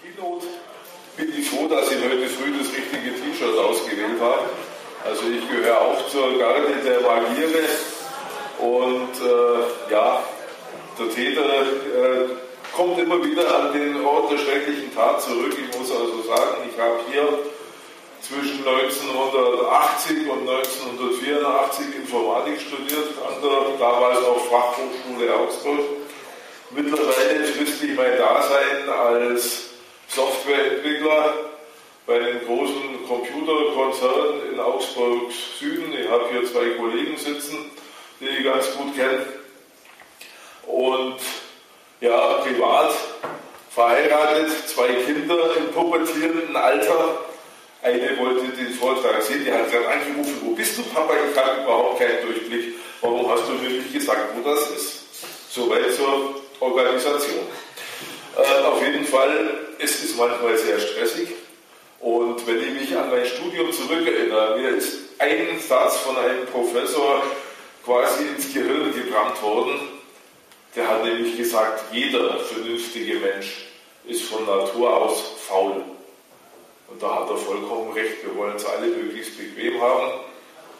Keynote bin ich froh, dass ich heute früh das richtige T-Shirt ausgewählt habe. Also ich gehöre auch zur Garde der Magiere und der Täter kommt immer wieder an den Ort der schrecklichen Tat zurück. Ich muss also sagen, ich habe hier zwischen 1980 und 1984 Informatik studiert, an der damals auch Fachhochschule Augsburg. Mittlerweile frisst ich mein Dasein als Softwareentwickler bei den großen Computerkonzernen in Augsburg Süden. Ich habe hier zwei Kollegen sitzen, die ich ganz gut kenne. Und ja, privat, verheiratet, zwei Kinder im pubertierenden Alter. Eine wollte den Vortrag sehen, die hat gerade angerufen, wo bist du, Papa? Ich habe überhaupt keinen Durchblick. Warum hast du mir nicht gesagt, wo das ist? Soweit zur Organisation. Auf jeden Fall, es ist manchmal sehr stressig. Und wenn ich mich an mein Studium zurückerinnere, mir ist ein Satz von einem Professor quasi ins Gehirn gebrannt worden. Der hat nämlich gesagt, jeder vernünftige Mensch ist von Natur aus faul. Und da hat er vollkommen recht, wir wollen es alle möglichst bequem haben.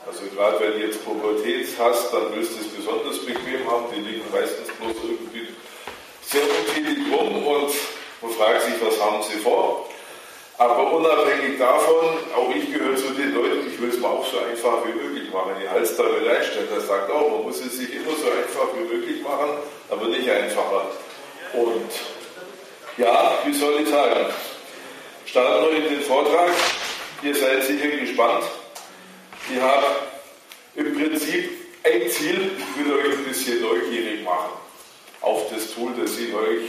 Also gerade wenn du jetzt Pubertät hast, dann willst du es besonders bequem haben. Die liegen meistens bloß irgendwie sehr untätig rum und man fragt sich, was haben sie vor. Aber unabhängig davon, auch ich gehöre zu den Leuten, ich will es mir auch so einfach wie möglich machen. Die Halstabelle einstellen, der sagt auch, man muss es sich immer so einfach wie möglich machen, aber nicht einfacher. Und ja, wie soll ich sagen? Starten wir in den Vortrag. Ihr seid sicher gespannt. Ich habe im Prinzip ein Ziel. Ich will euch ein bisschen neugierig machen auf das Tool, das ich euch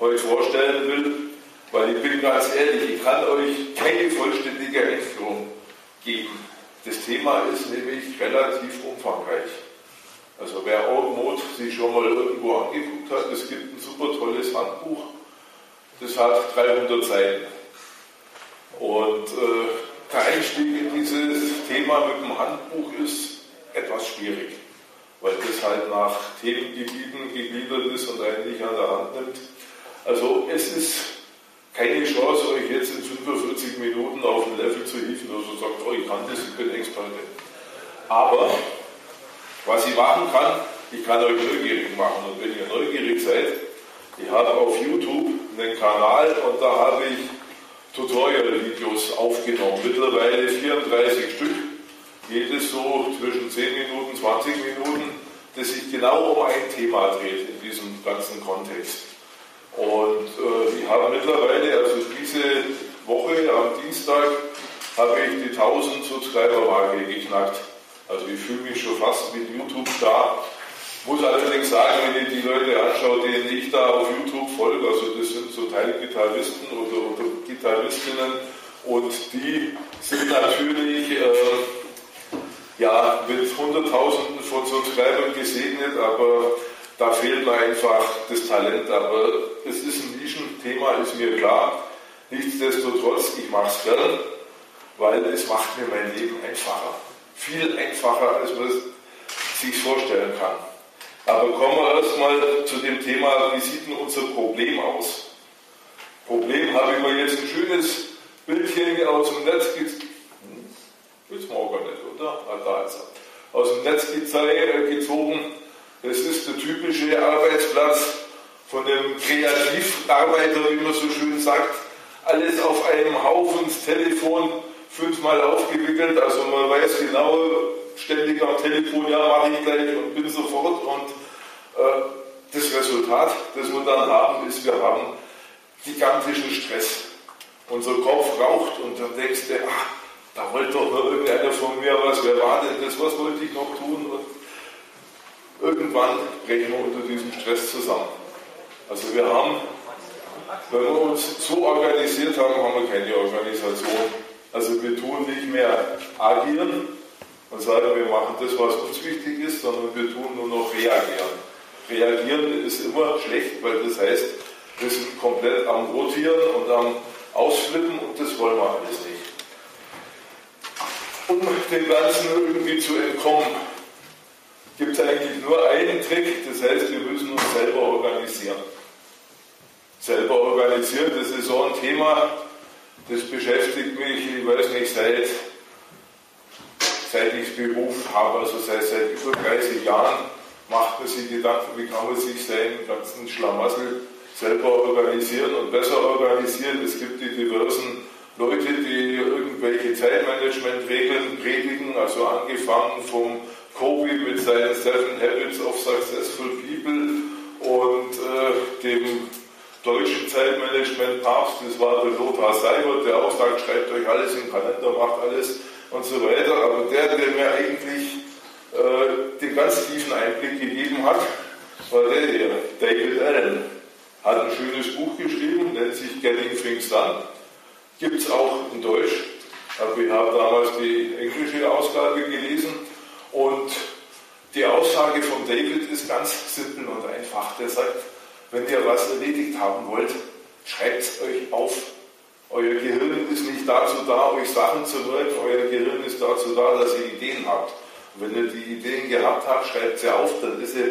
heute vorstellen will. Weil ich bin ganz ehrlich, ich kann euch keine vollständige Erklärung geben. Das Thema ist nämlich relativ umfangreich. Also wer Org-mode sich schon mal irgendwo angeguckt hat, es gibt ein super tolles Handbuch. Das hat 300 Seiten. Und der Einstieg in dieses Thema mit dem Handbuch ist etwas schwierig, weil das halt nach Themengebieten gegliedert ist und einen nicht an der Hand nimmt. Also es ist keine Chance, euch jetzt in 45 Minuten auf ein Level zu hieven, dass ihr sagt, oh, ich kann das, ich bin Experte. Aber was ich machen kann, ich kann euch neugierig machen. Und wenn ihr neugierig seid, ich habe auf YouTube einen Kanal und da habe ich Tutorial-Videos aufgenommen, mittlerweile 34 Stück, jedes so zwischen 10 Minuten, 20 Minuten, das sich genau um ein Thema dreht in diesem ganzen Kontext. Und ich habe mittlerweile, also diese Woche am Dienstag, habe ich die 1000 Subscriber-Marke geknackt. Also ich fühle mich schon fast mit YouTube da. Muss allerdings sagen, wenn ihr die Leute anschaut, denen ich da auf YouTube folge, also das sind zum Teil Gitarristen oder Gitarristinnen und die sind natürlich mit Hunderttausenden von Subscribern gesegnet, aber da fehlt mir einfach das Talent. Aber es ist ein Nischenthema, ist mir klar. Nichtsdestotrotz, ich mache es gern, weil es macht mir mein Leben einfacher. Viel einfacher, als man es sich vorstellen kann. Aber kommen wir erstmal zu dem Thema, wie sieht denn unser Problem aus? Problem habe ich mir jetzt ein schönes Bildchen aus dem Netz gezeigt. Willst du mal gar nicht, oder? Da ist er. Aus dem Netz gezogen. Das ist der typische Arbeitsplatz von dem Kreativarbeiter, wie man so schön sagt. Alles auf einem Haufen, das Telefon 5-mal aufgewickelt, also man weiß genau, ständig am Telefon, ja, mache ich gleich und bin sofort. Und das Resultat, das wir dann haben, ist, wir haben gigantischen Stress. Unser Kopf raucht und dann denkst du, ach, da wollte doch noch irgendeiner von mir was, wer war denn das, was wollte ich noch tun? Und irgendwann brechen wir unter diesem Stress zusammen. Also wir haben, wenn wir uns so organisiert haben, haben wir keine Organisation. Also wir tun nicht mehr agieren, und sagen, wir machen das, was uns wichtig ist, sondern wir tun nur noch reagieren. Reagieren ist immer schlecht, weil das heißt, wir sind komplett am Rotieren und am Ausflippen und das wollen wir alles nicht. Um dem Ganzen irgendwie zu entkommen, gibt es eigentlich nur einen Trick, das heißt, wir müssen uns selber organisieren. selber organisiert. Das ist so ein Thema, das beschäftigt mich, ich weiß nicht, seit ich Beruf habe, also seit über 30 Jahren, macht man sich Gedanken, wie kann man sich seinen ganzen Schlamassel selber organisieren und besser organisieren. Es gibt die diversen Leute, die irgendwelche Zeitmanagement-Regeln predigen, also angefangen vom Kobe mit seinen Seven Habits of Successful People und dem deutschen Zeitmanagement-Papst, das war der Lothar Seiwert, der auch sagt, schreibt euch alles in den Kalender, macht alles und so weiter. Aber der mir eigentlich den ganz tiefen Einblick gegeben hat, war der hier, David Allen. Hat ein schönes Buch geschrieben, nennt sich Getting Things Done. Gibt es auch in Deutsch, aber ich habe damals die englische Ausgabe gelesen. Und die Aussage von David ist ganz simpel und einfach. Der sagt, wenn ihr was erledigt haben wollt, schreibt es euch auf. Euer Gehirn ist nicht dazu da, euch Sachen zu merken. Euer Gehirn ist dazu da, dass ihr Ideen habt. Und wenn ihr die Ideen gehabt habt, schreibt sie auf. Dann ist sie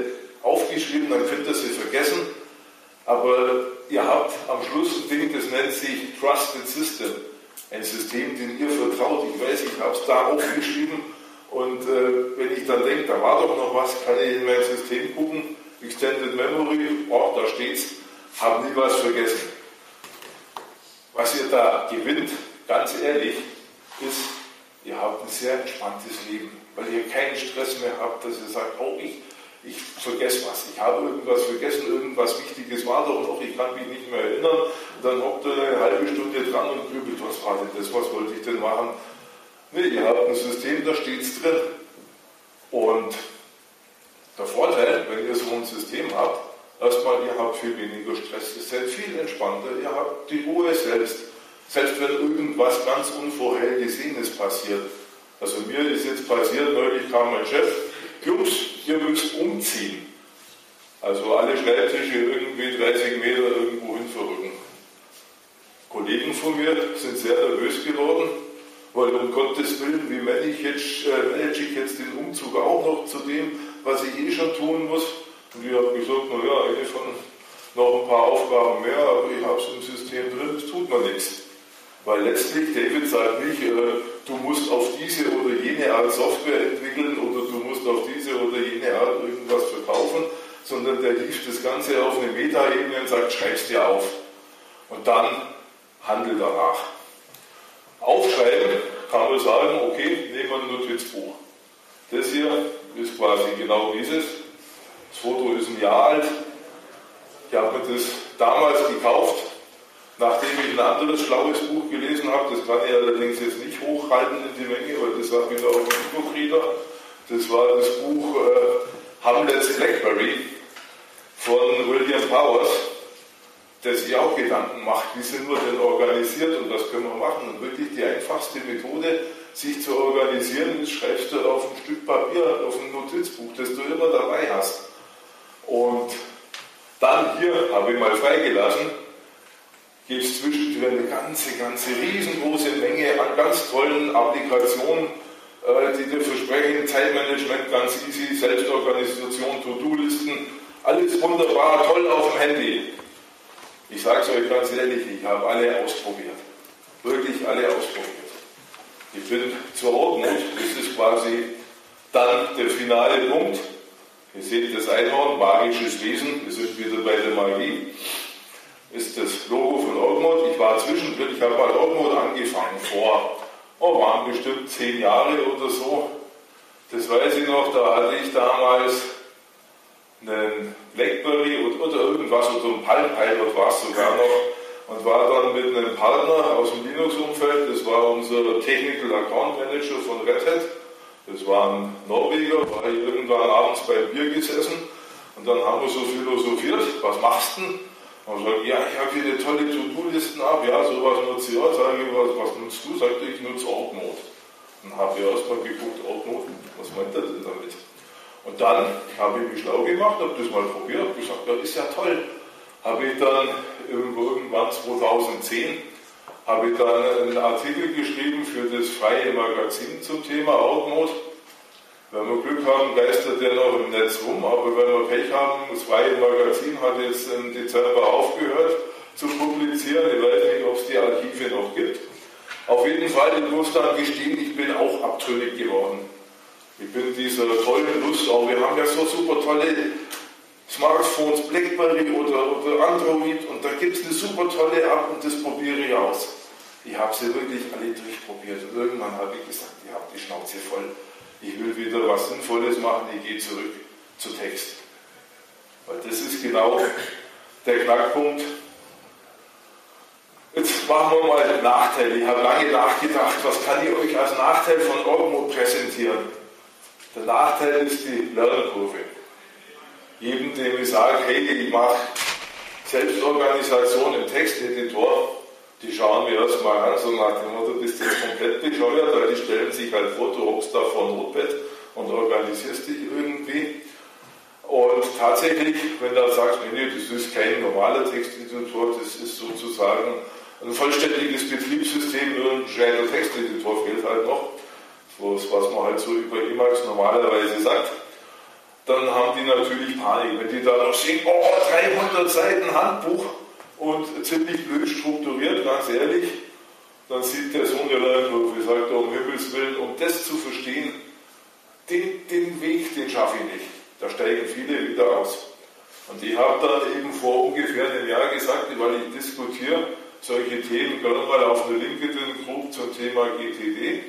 aufgeschrieben, dann könnt ihr sie vergessen. Aber ihr habt am Schluss ein Ding, das nennt sich Trusted System. Ein System, dem ihr vertraut. Ich weiß, ich habe es da aufgeschrieben. Und wenn ich dann denke, da war doch noch was, kann ich in mein System gucken, Extended Memory, oh, da steht's, habe nie was vergessen. Was ihr da gewinnt, ganz ehrlich, ist, ihr habt ein sehr entspanntes Leben, weil ihr keinen Stress mehr habt, dass ihr sagt, oh, ich vergesse was, ich habe irgendwas vergessen, irgendwas Wichtiges war doch noch, ich kann mich nicht mehr erinnern, und dann hockt ihr eine halbe Stunde dran und grübelt, was war denn das, was wollte ich denn machen? Nee, ihr habt ein System, da steht es drin. Und der Vorteil, wenn ihr so ein System habt, erstmal, ihr habt viel weniger Stress, ihr seid viel entspannter, ihr habt die Ruhe selbst. Selbst wenn irgendwas ganz Unvorhergesehenes passiert. Also mir ist jetzt passiert, neulich kam mein Chef, Jungs, ihr müsst umziehen. Also alle Schreibtische irgendwie 30 Meter irgendwo hin verrücken. Kollegen von mir sind sehr nervös geworden, weil um Gottes Willen, wie manage ich jetzt den Umzug auch noch zu dem, was ich eh schon tun muss. Und ich habe gesagt, naja, ich habe noch ein paar Aufgaben mehr, aber ich habe es im System drin, es tut mir nichts. Weil letztlich, David sagt nicht, du musst auf diese oder jene Art Software entwickeln oder du musst auf diese oder jene Art irgendwas verkaufen, sondern der lief das Ganze auf eine Metaebene und sagt, schreib's dir auf. Und dann handel danach. Aufschreiben kann man sagen, okay, nehmen wir ein Notizbuch. Das hier ist quasi genau dieses. Das Foto ist ein Jahr alt. Ich habe mir das damals gekauft, nachdem ich ein anderes schlaues Buch gelesen habe. Das kann ich allerdings jetzt nicht hochhalten in die Menge, weil das hat mich auch ein Buchreader. Das war das Buch Hamlet's Blackberry von William Powers, der sich auch Gedanken macht, wie sind wir denn organisiert und was können wir machen. Und wirklich die einfachste Methode, sich zu organisieren, ist, schreibst du auf ein Stück Papier, auf ein Notizbuch, das du immer dabei hast. Und dann hier, habe ich mal freigelassen, gibt es zwischendurch eine ganze riesengroße Menge an ganz tollen Applikationen, die dir versprechen, Zeitmanagement ganz easy, Selbstorganisation, To-Do-Listen, alles wunderbar, toll auf dem Handy. Ich sage es euch ganz ehrlich, ich habe alle ausprobiert. Wirklich alle ausprobiert. Ich bin zur Org-mode, das ist quasi dann der finale Punkt. Ihr seht das Einhorn, magisches Wesen, wir sind wieder bei der Magie. Ist das Logo von Org-mode. Ich war zwischendrin, ich habe bei Org-mode angefangen waren bestimmt 10 Jahre oder so. Das weiß ich noch, da hatte ich damals einen Blackberry oder irgendwas oder so ein Palm-Pilot war es sogar noch und war dann mit einem Partner aus dem Linux-Umfeld, das war unser Technical Account Manager von Red Hat, das war ein Norweger, war irgendwann abends beim Bier gesessen und dann haben wir so philosophiert, was machst du denn? Und sagt, ja, ich habe hier eine tolle To-Do-Listen ab, ja, sowas nutze ich auch, sage ich, was nutzt du? Sagt er, ich nutze Org-mode. Dann habe ich erstmal geguckt, Org-mode, was meint er denn damit? Und dann habe ich mich schlau gemacht, habe das mal probiert, habe gesagt, das ist ja toll. Habe ich dann irgendwann 2010 einen Artikel geschrieben für das freie Magazin zum Thema Org-mode. Wenn wir Glück haben, geistert der noch im Netz rum, aber wenn wir Pech haben, das freie Magazin hat jetzt im Dezember aufgehört. zu publizieren. Ich weiß nicht, ob es die Archive noch gibt. Auf jeden Fall, ich muss dann gestehen, ich bin auch abtrünnig geworden. Ich bin dieser tollen Lust auch. Wir haben ja so super tolle Smartphones, Blackberry oder Android, und da gibt es eine super tolle App und das probiere ich aus. Ich habe sie wirklich alle durchprobiert. Und irgendwann habe ich gesagt, ich habe die Schnauze voll. Ich will wieder was Sinnvolles machen, ich gehe zurück zu Text. Weil das ist genau der Knackpunkt. Jetzt machen wir mal einen Nachteil. Ich habe lange nachgedacht, was kann ich euch als Nachteil von Org-mode präsentieren? Der Nachteil ist die Lernkurve. Jedem, dem ich sage, hey, ich mache Selbstorganisation im Texteditor, die schauen wir erstmal an, so nach dem Motto, du bist jetzt komplett bescheuert, weil die stellen sich halt vor, du hockst da vor dem Notepad und organisierst dich irgendwie. Und tatsächlich, wenn du sagst, nee, das ist kein normaler Texteditor, das ist sozusagen ein vollständiges Betriebssystem, nur ein gescheiter Texteditor fehlt halt noch, was man halt so über Emacs normalerweise sagt, dann haben die natürlich Panik. Wenn die da noch sehen, oh, 300 Seiten Handbuch, und ziemlich blöd strukturiert, ganz ehrlich, dann sieht der Sohn der Lernkurve, sagt er, um Himmels Willen, um das zu verstehen, den Weg, den schaffe ich nicht. Da steigen viele wieder aus. Und ich habe dann eben vor ungefähr einem Jahr gesagt, weil ich diskutiere solche Themen gerade mal auf einer LinkedIn-Group zum Thema GTD.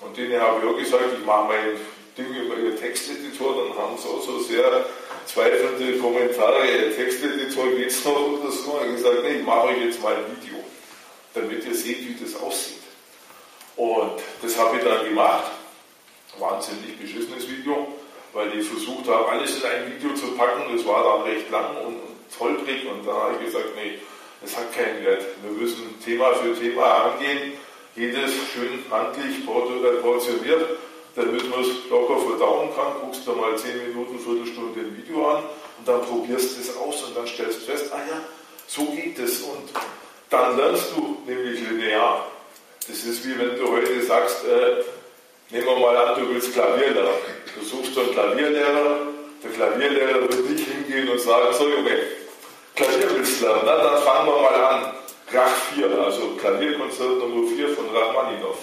Und denen habe ich auch gesagt, ich mache mein Ding über ihren Texteditor, dann haben sie auch so sehr zweifelnde Kommentare, Texteditor geht's noch oder so, und gesagt, nee, ich mache euch jetzt mal ein Video, damit ihr seht, wie das aussieht. Und das habe ich dann gemacht, war ein ziemlich beschissenes Video, weil ich versucht habe, alles in ein Video zu packen, das war dann recht lang und holprig, und dann habe ich gesagt, nee, das hat keinen Wert, wir müssen Thema für Thema angehen, jedes schön handlich portioniert, damit man es locker verdauen kann, guckst du mal 10 Minuten, Viertelstunde ein Video an und dann probierst du es aus und dann stellst du fest, ah ja, so geht es, und dann lernst du nämlich linear. Das ist wie wenn du heute sagst, nehmen wir mal an, du willst Klavierlehrer. Du suchst einen Klavierlehrer, der Klavierlehrer wird nicht hingehen und sagen, so Junge, Klavier willst du lernen, na, dann fangen wir mal an. Krach 4, also Klavierkonzert Nummer 4 von Rachmaninoff,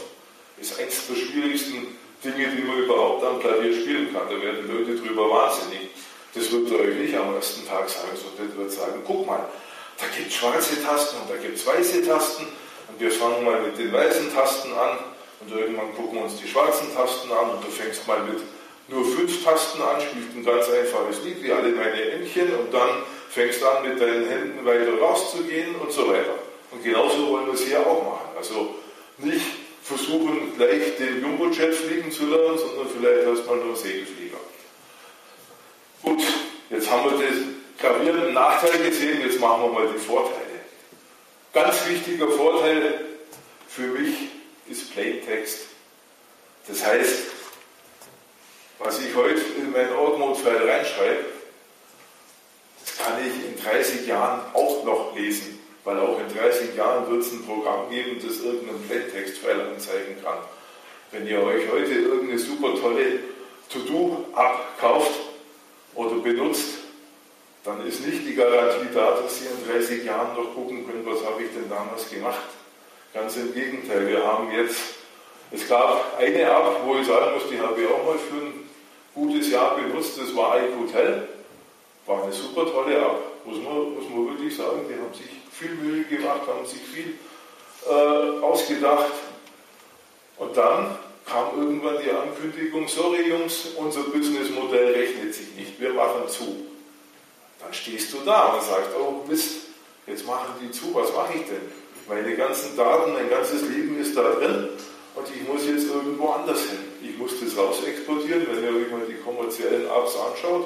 ist eins der schwierigsten Dinge, die man überhaupt am Klavier spielen kann. Da werden Leute drüber wahnsinnig. Das wird euch nicht am ersten Tag sagen, sondern wird sagen, guck mal, da gibt es schwarze Tasten und da gibt es weiße Tasten und wir fangen mal mit den weißen Tasten an und irgendwann gucken wir uns die schwarzen Tasten an und du fängst mal mit nur 5 Tasten an, spielst ein ganz einfaches Lied, wie alle meine Entchen, und dann fängst an, mit deinen Händen weiter rauszugehen und so weiter. Und genauso wollen wir es hier auch machen. Also nicht versuchen, gleich den Jumbo-Jet fliegen zu lernen, sondern vielleicht erstmal nur Segelflieger. Gut, jetzt haben wir den gravierenden Nachteil gesehen, jetzt machen wir mal die Vorteile. Ganz wichtiger Vorteil für mich ist Plaintext. Das heißt, was ich heute in meinen Org-mode-File reinschreibe, das kann ich in 30 Jahren auch noch lesen. Weil auch in 30 Jahren wird es ein Programm geben, das irgendeinen Plaintext-File anzeigen kann. Wenn ihr euch heute irgendeine super tolle To-Do-App kauft oder benutzt, dann ist nicht die Garantie da, dass ihr in 30 Jahren noch gucken könnt, was habe ich denn damals gemacht. Ganz im Gegenteil, wir haben jetzt, es gab eine App, wo ich sagen muss, die habe ich auch mal für ein gutes Jahr benutzt, das war IQ-Tel. War eine super tolle App, muss man wirklich sagen, die haben sich viel Mühe gemacht, haben sich viel ausgedacht. Und dann kam irgendwann die Ankündigung, sorry Jungs, unser Businessmodell rechnet sich nicht, wir machen zu. Dann stehst du da und sagst, oh Mist, jetzt machen die zu, was mache ich denn? Meine ganzen Daten, mein ganzes Leben ist da drin und ich muss jetzt irgendwo anders hin. Ich muss das raus exportieren, wenn ihr euch mal die kommerziellen Apps anschaut.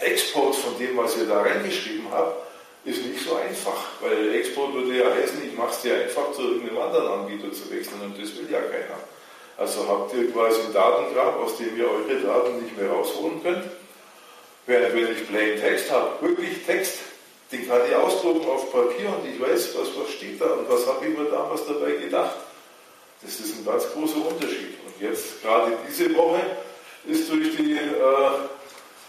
Export von dem, was ihr da reingeschrieben habt, ist nicht so einfach, weil Export würde ja heißen, ich mache es dir einfach zu irgendeinem anderen Anbieter zu wechseln, und das will ja keiner. Also habt ihr quasi ein Datengrab, aus dem ihr eure Daten nicht mehr rausholen könnt. Während wenn ich Plain Text habe, wirklich Text, den kann ich ausdrucken auf Papier und ich weiß, was steht da und was habe ich mir damals dabei gedacht. Das ist ein ganz großer Unterschied. Und jetzt, gerade diese Woche, ist durch die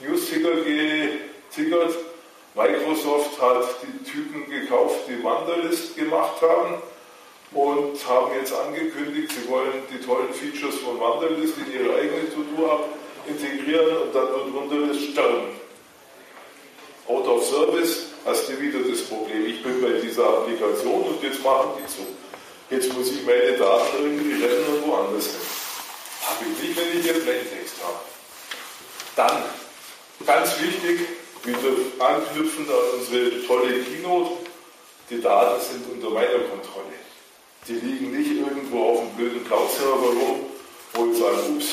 News-Ticker getickert, Microsoft hat die Typen gekauft, die Wunderlist gemacht haben und haben jetzt angekündigt, sie wollen die tollen Features von Wunderlist in ihre eigene To-Do-App integrieren und dann wird Wunderlist sterben. Out of Service hast du wieder das Problem. Ich bin bei dieser Applikation und jetzt machen die so. Jetzt muss ich meine Daten irgendwie retten und woanders hin. Habe ich nicht, wenn ich hier Plaintext habe. Dann, ganz wichtig, wieder anknüpfend an unsere tolle Keynote, die Daten sind unter meiner Kontrolle. Die liegen nicht irgendwo auf dem blöden Cloud-Server rum, wo ich sage, ups,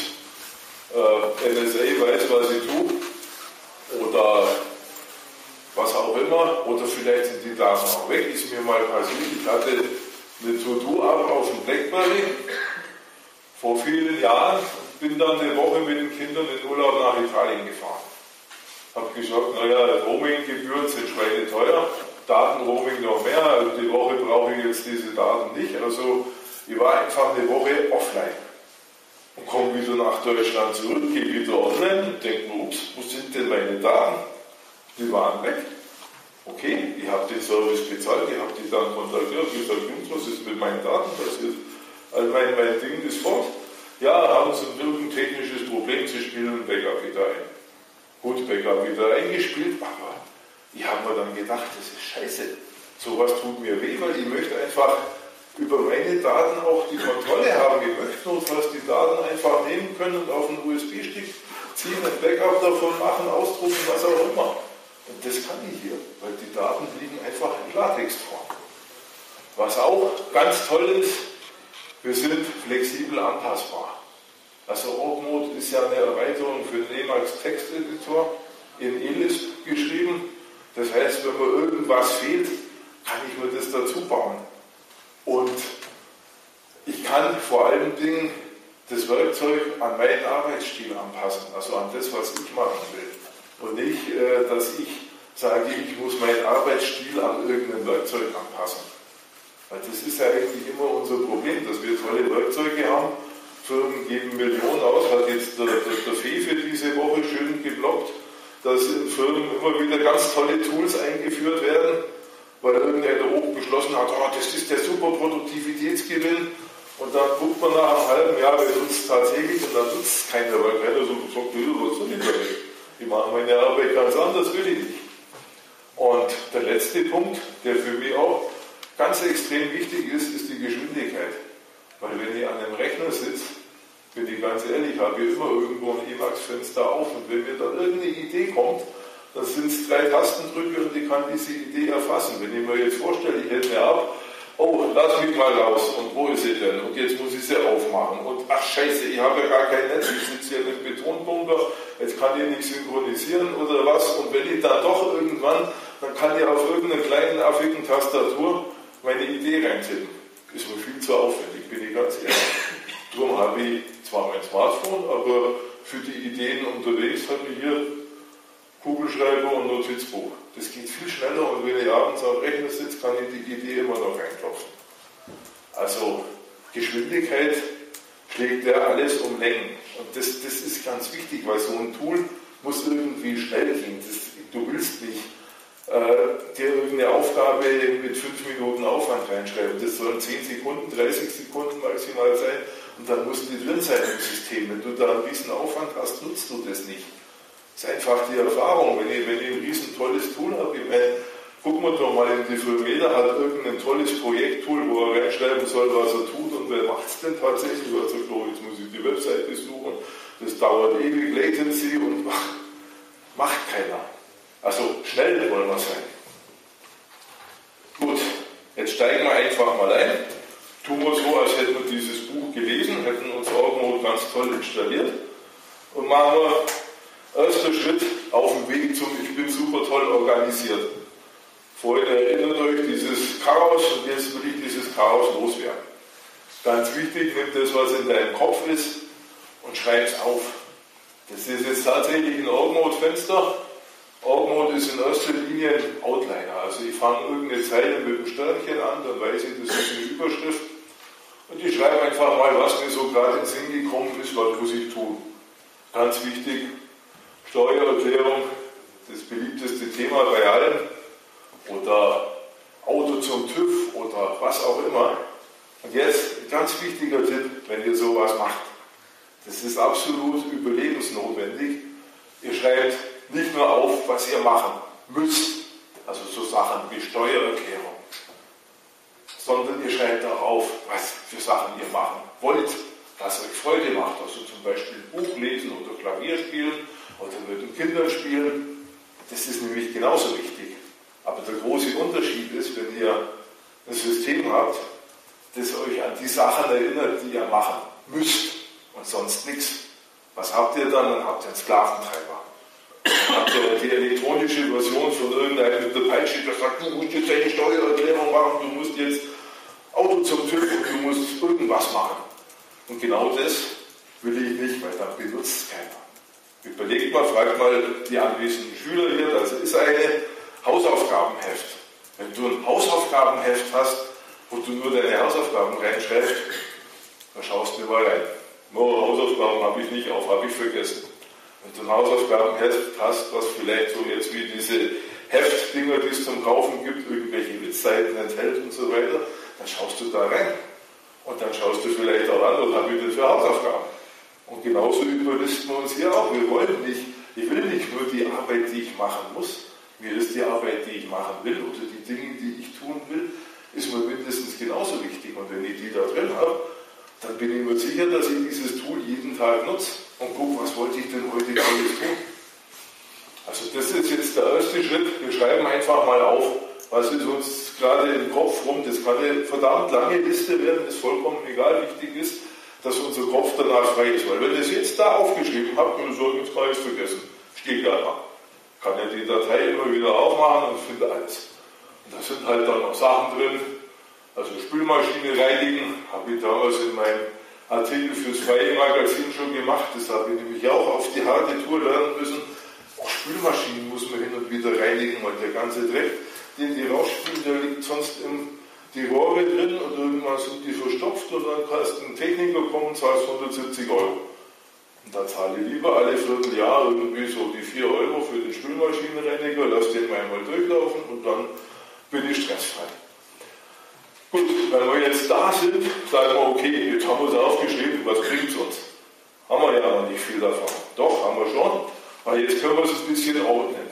NSA weiß, was ich tue, oder was auch immer, oder vielleicht sind die Daten auch weg, ist mir mal passiert. Ich hatte eine To-Do-App auf dem Blackberry vor vielen Jahren, bin dann eine Woche mit den Kindern in Urlaub nach Italien gefahren. Habe gesagt, naja, Roaming-Gebühren sind schweineteuer, Datenroaming noch mehr, also die Woche brauche ich jetzt diese Daten nicht. Also ich war einfach eine Woche offline und komme wieder nach Deutschland zurück, gehe wieder online und denke, ups, wo sind denn meine Daten? Die waren weg. Okay, ich habe den Service bezahlt, ich habe die dann kontaktiert, ich habe gesagt, Jungs, was ist mit meinen Daten passiert? Also mein Ding ist fort. Ja, haben Sie ein technisches Problem, Sie spielen Backup wieder ein. Gut, Backup wieder eingespielt, aber ich habe mir dann gedacht, das ist scheiße. Sowas tut mir weh, weil ich möchte einfach über meine Daten auch die Kontrolle haben. Ich möchte notfalls die Daten einfach nehmen können und auf einen USB-Stick ziehen, ein Backup davon machen, ausdrucken, was auch immer. Und das kann ich hier, weil die Daten liegen einfach in Klartextform. Was auch ganz toll ist, wir sind flexibel anpassbar. Also Org-mode ist ja eine Erweiterung für den Emacs Texteditor in Elisp geschrieben. Das heißt, wenn mir irgendwas fehlt, kann ich mir das dazu bauen. Und ich kann vor allen Dingen das Werkzeug an meinen Arbeitsstil anpassen, also an das, was ich machen will. Und nicht, dass ich sage, ich muss meinen Arbeitsstil an irgendein Werkzeug anpassen. Weil das ist ja eigentlich immer unser Problem, dass wir tolle Werkzeuge haben. Firmen geben Millionen aus, hat jetzt der Fefe diese Woche schön geblockt, dass in Firmen immer wieder ganz tolle Tools eingeführt werden, weil irgendeiner hoch beschlossen hat, oh, das ist der super Produktivitätsgewinn, und dann guckt man nach einem halben Jahr, wir nutzen es tatsächlich und dann nutzt es keiner, weil keiner so sagt, was soll ich damit? Ich mache meine Arbeit ganz anders, will ich nicht. Und der letzte Punkt, der für mich auch ganz extrem wichtig ist, ist die Geschwindigkeit. Weil wenn ich an einem Rechner sitze, bin ich ganz ehrlich, habe ich immer irgendwo ein Emacs-Fenster auf und wenn mir dann irgendeine Idee kommt, dann sind es 3 Tastendrücke und ich kann diese Idee erfassen. Wenn ich mir jetzt vorstelle, ich hätte mir ab, oh, lass mich mal raus und wo ist sie denn? Und jetzt muss ich sie aufmachen und ach scheiße, ich habe ja gar kein Netz, ich sitze hier in einem Betonbunker, jetzt kann ich nicht synchronisieren oder was, und wenn ich dann doch irgendwann, dann kann ich auf irgendeiner kleinen affigen Tastatur meine Idee reintippen. Ist mir viel zu aufwendig, bin ich ganz ehrlich. Darum habe ich zwar mein Smartphone, aber für die Ideen unterwegs habe ich hier Kugelschreiber und Notizbuch. Das geht viel schneller und wenn ich abends am Rechner sitze, kann ich die Idee immer noch reinklopfen. Also Geschwindigkeit schlägt ja alles um Längen. Und das ist ganz wichtig, weil so ein Tool muss irgendwie schnell gehen. Du willst nicht dir irgendeine Aufgabe mit 5 Minuten Aufwand reinschreiben. Das sollen 10 Sekunden, 30 Sekunden maximal sein und dann musst du drin sein im System. Wenn du da einen riesen Aufwand hast, nutzt du das nicht. Das ist einfach die Erfahrung. Wenn ich ein riesen tolles Tool habe, ich meine, gucken wir doch mal in die Firma, jeder hat irgendein tolles Projekttool, wo er reinschreiben soll, was er tut und wer macht es denn tatsächlich. Also jetzt muss ich die Webseite suchen, das dauert ewig, Latency und macht keiner. Also schnell wollen wir sein. Gut, jetzt steigen wir einfach mal ein. Tun wir so, als hätten wir dieses Buch gelesen, hätten uns Org-mode ganz toll installiert und machen wir ersten Schritt auf dem Weg zum Ich bin super toll organisiert. Vorhin erinnert euch dieses Chaos und jetzt will ich dieses Chaos loswerden. Ganz wichtig, nimm das, was in deinem Kopf ist und schreib es auf. Das ist jetzt tatsächlich ein Org-mode-Fenster. Org-mode ist in erster Linie ein Outliner, also ich fange irgendeine Zeile mit dem Sternchen an, dann weiß ich, das ist eine Überschrift und ich schreibe einfach mal, was mir so gerade in den Sinn gekommen ist, was muss ich tun. Ganz wichtig, Steuererklärung, das beliebteste Thema bei allen, was auch immer. Und jetzt, ganz wichtiger Tipp, wenn ihr sowas macht. Das ist absolut überlebensnotwendig. Ihr schreibt nicht nur auf, was ihr machen müsst, also so Sachen wie Steuererklärung, sondern ihr schreibt darauf, was für Sachen ihr machen wollt, was euch Freude macht. Also zum Beispiel Buch lesen oder Klavier spielen oder mit den Kindern spielen. Das ist nämlich genauso wichtig. Aber der große Unterschied ist, wenn ihr ein System habt, das euch an die Sachen erinnert, die ihr machen müsst und sonst nichts. Was habt ihr dann? Dann habt ihr einen Sklaventreiber. Dann habt ihr die elektronische Version von irgendeinem mit der Peitsche, der sagt, du musst jetzt eine Steuererklärung machen, du musst jetzt Auto zum TÜV und du musst irgendwas machen. Und genau das will ich nicht, weil dann benutzt es keiner. Überlegt mal, fragt mal die anwesenden Schüler hier, das ist eine Hausaufgabenheft. Wenn du ein Hausaufgabenheft hast, wo du nur deine Hausaufgaben reinschreibst, dann schaust du mal rein. No, Hausaufgaben habe ich nicht auf, habe ich vergessen. Wenn du ein Hausaufgabenheft hast, was vielleicht so jetzt wie diese Heftdinger, die es zum Kaufen gibt, irgendwelche Witzseiten enthält und so weiter, dann schaust du da rein. Und dann schaust du vielleicht auch an, was habe ich denn für Hausaufgaben? Und genauso überlisten wir uns hier auch. Wir wollen nicht, ich will nicht nur die Arbeit, die ich machen muss. Mir ist die Arbeit, die ich machen will, oder die Dinge, die ich tun will, ist mir mindestens genauso wichtig. Und wenn ich die da drin habe, dann bin ich mir sicher, dass ich dieses Tool jeden Tag nutze und gucke, was wollte ich denn heute alles tun. Also das ist jetzt der erste Schritt. Wir schreiben einfach mal auf, was ist uns gerade im Kopf rum. Das kann eine verdammt lange Liste werden, ist vollkommen egal. Wichtig ist, dass unser Kopf danach frei ist. Weil wenn ihr es jetzt da aufgeschrieben habt, dann soll ich es gar nicht vergessen. Steht da mal. Kann ja die Datei immer wieder aufmachen und finde alles. Da sind halt dann noch Sachen drin, also Spülmaschine reinigen, habe ich damals in meinem Artikel fürs Freie-Magazin schon gemacht, das habe ich nämlich auch auf die harte Tour lernen müssen. Auch Spülmaschinen muss man hin und wieder reinigen, weil der ganze Dreck, den die rausspülen, der liegt sonst in die Rohre drin und irgendwann sind die verstopft und dann kannst du einen Techniker kommen und zahlst 170 €. Und da zahle ich lieber alle Vierteljahr irgendwie so die 4 Euro für den Spülmaschinenreiniger, lass den einmal durchlaufen und dann bin ich stressfrei. Gut, wenn wir jetzt da sind, sagen wir, okay, jetzt haben wir es aufgeschrieben, was bringt es uns? Haben wir ja noch nicht viel davon. Doch, haben wir schon, weil jetzt können wir es ein bisschen ordnen.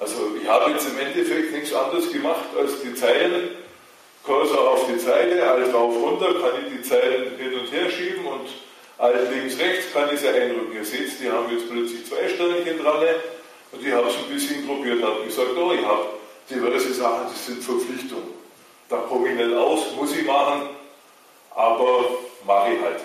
Also ich habe jetzt im Endeffekt nichts anderes gemacht als die Zeilen, Cursor auf die Zeile, Alt rauf runter, kann ich die Zeilen hin und her schieben und Alt links rechts kann ich sie einrücken. Ihr seht, die haben jetzt plötzlich 2 Sternchen dran und ich habe es ein bisschen probiert, habe gesagt, oh, ich habe diverse Sachen, das sind Verpflichtungen. Da komme ich nicht aus, muss ich machen, aber mache ich halt.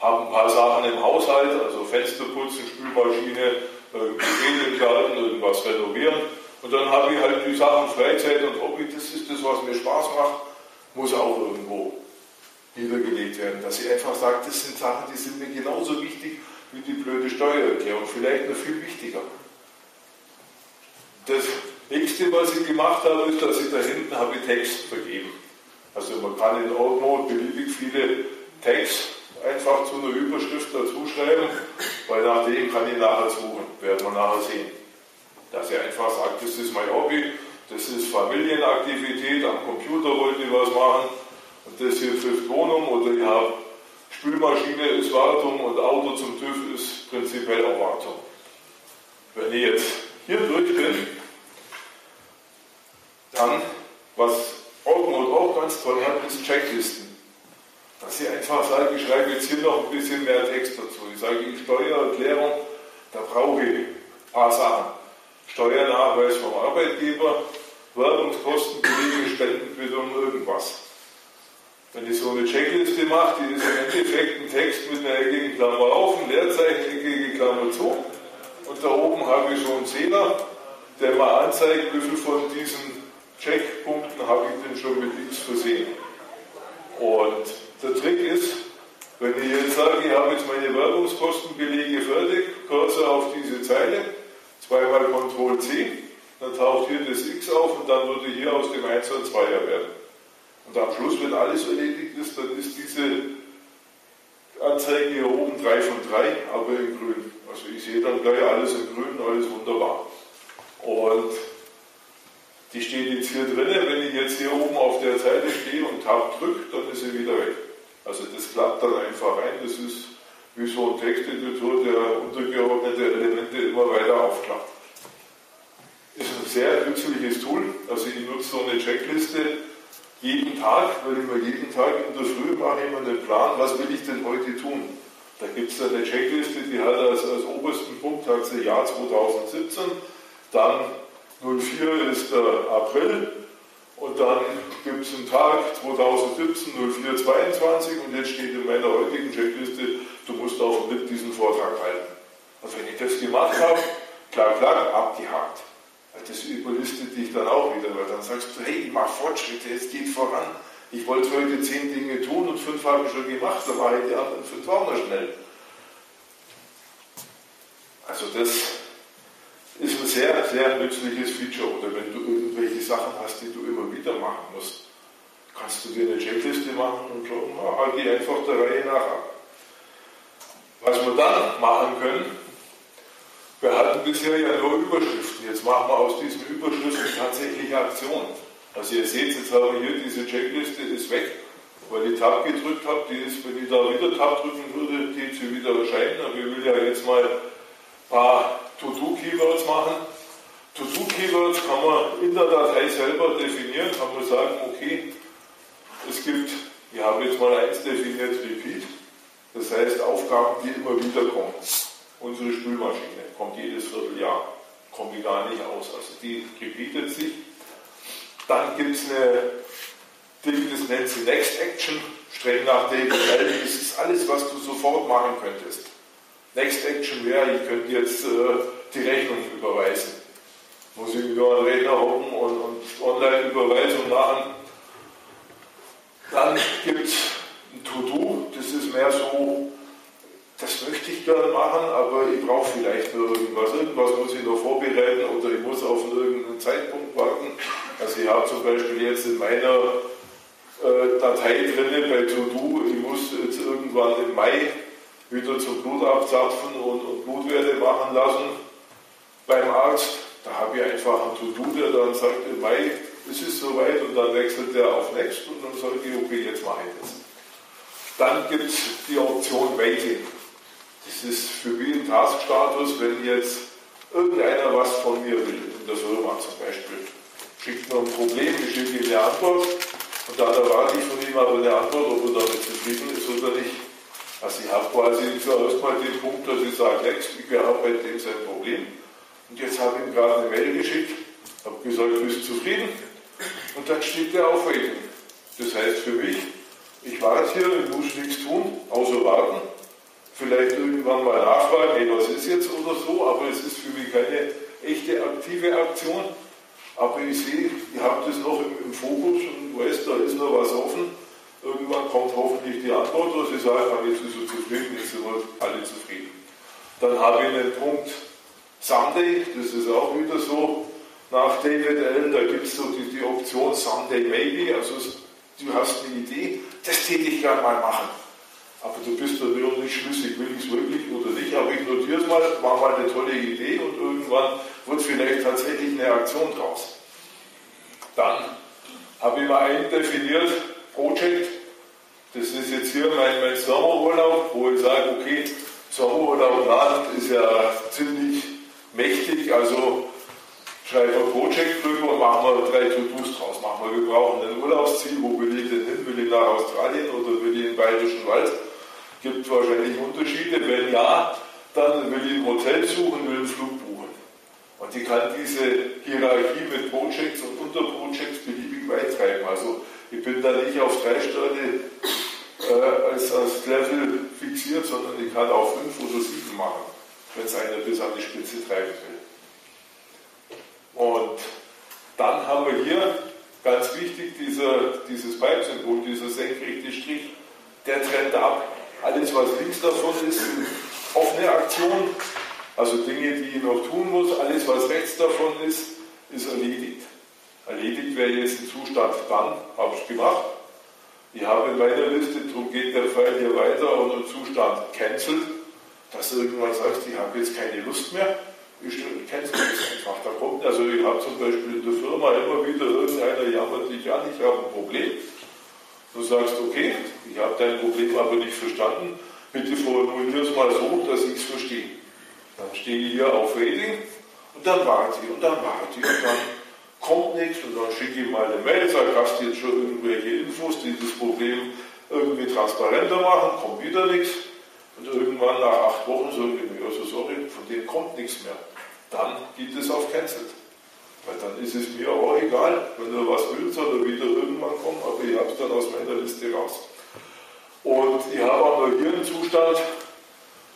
Habe ein paar Sachen im Haushalt, also Fenster putzen, Spülmaschine, Gerät entkalten, irgendwas renovieren. Und dann habe ich halt die Sachen Freizeit und Hobby, das ist das, was mir Spaß macht, muss auch irgendwo niedergelegt werden. Dass ich einfach sage, das sind Sachen, die sind mir genauso wichtig wie die blöde Steuererklärung, vielleicht noch viel wichtiger. Das Nächste, was ich gemacht habe, ist, dass ich da hinten habe Text vergeben. Also man kann in Org-mode beliebig viele Tags einfach zu einer Überschrift dazu schreiben, weil nach dem kann ich nachher suchen, werden wir nachher sehen. Dass ich einfach sage, das ist mein Hobby, das ist Familienaktivität, am Computer wollte ich was machen und das hier trifft Wohnung oder ich habe Spülmaschine ist Wartung und Auto zum TÜV ist prinzipiell auch Wartung. Wenn ich jetzt hier durch bin, dann, was Org-mode auch ganz toll hat, ist Checklisten. Dass ich einfach sage, ich schreibe jetzt hier noch ein bisschen mehr Text dazu. Ich sage, ich Steuererklärung, da brauche ich ein paar Sachen. Steuernachweis vom Arbeitgeber, Werbungskosten, Belege, Spendenbildung, irgendwas. Wenn ich so eine Checkliste mache, die ist im Endeffekt ein Text mit einer eckigen Klammer auf, ein Leerzeichen, eckige Klammer zu. Und da oben habe ich so einen Zähler, der mir anzeigt, wie viel von diesen Checkpunkten habe ich denn schon mit X versehen. Und der Trick ist, wenn ich jetzt sage, ich habe jetzt meine Werbungskostenbelege fertig, Cursor auf diese Zeile, zweimal Ctrl+C, dann taucht hier das X auf und dann würde hier aus dem 1 ein 2er werden. Und am Schluss, wenn alles erledigt ist, dann ist diese Anzeige hier oben 3 von 3, aber in grün. Also ich sehe dann gleich alles in grün, alles wunderbar. Und die steht jetzt hier drinnen, wenn ich jetzt hier oben auf der Seite stehe und Tab drücke, dann ist sie wieder weg. Also das klappt dann einfach rein, das ist wie so ein Texteditor, der untergeordnete Elemente immer weiter aufklappt. Ist ein sehr nützliches Tool, also ich nutze so eine Checkliste jeden Tag, weil ich mir jeden Tag in der Früh mache immer einen Plan, was will ich denn heute tun. Da gibt es eine Checkliste, die hat als obersten Punkt hat sie Jahr 2017, dann 04 ist der April und dann gibt es einen Tag 2017, 04/22 und jetzt steht in meiner heutigen Checkliste, du musst auch mit diesen Vortrag halten. Und wenn ich das gemacht habe, klar, abgehakt. Das überlistet dich dann auch wieder, weil dann sagst du, hey, ich mache Fortschritte, es geht voran. Ich wollte heute 10 Dinge tun und 5 habe ich schon gemacht, da war ich die anderen 5 auch noch schnell. Also das ist ein sehr, sehr nützliches Feature. Oder wenn du irgendwelche Sachen hast, die du immer wieder machen musst, kannst du dir eine Checkliste machen und schauen, halt die einfach der Reihe nach ab. Was wir dann machen können, wir hatten bisher ja nur Überschriften, jetzt machen wir aus diesen Überschriften tatsächlich Aktionen. Also ihr seht, jetzt habe ich hier diese Checkliste, ist weg, weil ich Tab gedrückt habe, die ist, wenn ich da wieder Tab drücken würde, geht sie wieder erscheinen. Und ich will ja jetzt mal ein paar To-Do-Keywords machen. To-Do-Keywords kann man in der Datei selber definieren, kann man sagen, okay, es gibt, ich habe jetzt mal eins definiert, Repeat, das heißt Aufgaben, die immer wieder kommen. Unsere Spülmaschine kommt jedes Vierteljahr, kommt die gar nicht aus, also die repeatet sich. Dann gibt es eine Ding, das nennt sie Next Action, streng nach David Allen, das ist alles, was du sofort machen könntest. Next Action wäre, ich könnte jetzt die Rechnung überweisen. Muss ich über einen Rechner hocken und Online-Überweisung machen. Dann gibt es ein To-Do, das ist mehr so, das möchte ich gerne machen, aber ich brauche vielleicht irgendwas muss ich noch vorbereiten oder ich muss auf irgendeinen Zeitpunkt warten. Also ich habe zum Beispiel jetzt in meiner Datei drin bei To-Do, ich muss jetzt irgendwann im Mai wieder zum Blutabzapfen und Blutwerte machen lassen beim Arzt. Da habe ich einfach einen To-Do, der dann sagt, im Mai ist es soweit und dann wechselt der auf Next und dann sage ich, okay, jetzt mache ich das. Dann gibt es die Option Waiting. Das ist für mich ein Taskstatus, wenn jetzt irgendeiner was von mir will, in der Firma zum Beispiel. Schickt mir ein Problem, ich schicke ihm eine Antwort und dann erwarte ich von ihm aber eine Antwort, ob er damit zufrieden ist oder nicht. Also ich habe quasi erstmal den Punkt, dass ich sage, next, ich bearbeite dem sein Problem. Und jetzt habe ich ihm gerade eine Mail geschickt, habe gesagt, bist du zufrieden? Und dann steht der auf Waiting. Das heißt für mich, ich warte hier, ich muss nichts tun, außer warten. Vielleicht irgendwann mal nachfragen, hey, was ist jetzt oder so, aber es ist für mich keine echte aktive Aktion. Aber ich sehe, ich habe das noch im Fokus und weiß, da ist noch was offen. Irgendwann kommt hoffentlich die Antwort, dass ich sage, jetzt ist er zufrieden, jetzt sind wir alle zufrieden. Dann habe ich einen Punkt Sunday, das ist auch wieder so nach David Allen, da gibt es so die Option Sunday Maybe, also du hast eine Idee, das täte ich gerne mal machen. Aber du bist da wieder nicht schlüssig, will ich es wirklich oder nicht, aber ich notiere es mal, war mal eine tolle Idee und irgendwann wird vielleicht tatsächlich eine Aktion draus. Dann habe ich mal einen definiert, Project, das ist jetzt hier mein Sommerurlaub, wo ich sage, okay, Sommerurlaub Land ist ja ziemlich mächtig, also schreibe ein Project drüber und machen wir 3 To-Dos draus. Machen wir, wir brauchen ein Urlaubsziel, wo will ich denn hin? Will ich nach Australien oder will ich in den Bayerischen Wald? Gibt wahrscheinlich Unterschiede. Wenn ja, dann will ich ein Hotel suchen, will einen Flug buchen. Und ich kann diese Hierarchie mit Projects und Unterprojects beliebig weit treiben. Also ich bin da nicht auf 3 Sterne als Level fixiert, sondern ich kann auch 5 oder 7 machen, wenn es einer bis an die Spitze treiben will. Und dann haben wir hier, ganz wichtig, dieses Pipe-Symbol, dieser senkrechte Strich, der trennt ab. Alles, was links davon ist, sind offene Aktionen, also Dinge, die ich noch tun muss. Alles, was rechts davon ist, ist erledigt. Erledigt wäre jetzt ein Zustand dann, habe ich gemacht. Ich habe in meiner Liste, darum geht der Pfeil hier weiter, und ein Zustand cancelled, dass du irgendwann sagst, ich habe jetzt keine Lust mehr. Ich kenne es einfach. Da kommt, also ich habe zum Beispiel in der Firma immer wieder irgendeiner jammert dich an, ich habe ein Problem. Du sagst, okay, ich habe dein Problem aber nicht verstanden, bitte formulier es mal so, dass ich es verstehe. Dann stehe ich hier auf Reding und dann warte ich und dann warte ich und dann kommt nichts und dann schicke ich mal eine Mail, sage, hast du jetzt schon irgendwelche Infos, die das Problem irgendwie transparenter machen, kommt wieder nichts. Und irgendwann nach 8 Wochen sagen die mir, also sorry, von dem kommt nichts mehr. Dann geht es auf Cancel. Weil dann ist es mir auch egal, wenn du was willst oder wieder irgendwann kommt, aber ich habe es dann aus meiner Liste raus. Und ich habe auch noch hier einen Zustand,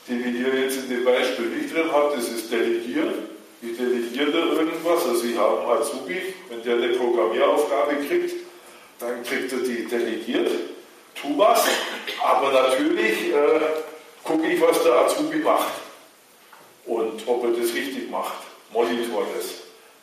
den ich hier jetzt in dem Beispiel nicht drin habe, das ist Delegieren. Ich delegiere da irgendwas, also ich habe einen Azubi, wenn der eine Programmieraufgabe kriegt, dann kriegt er die delegiert, tu was, aber natürlich gucke ich, was der Azubi macht und ob er das richtig macht, monitor das.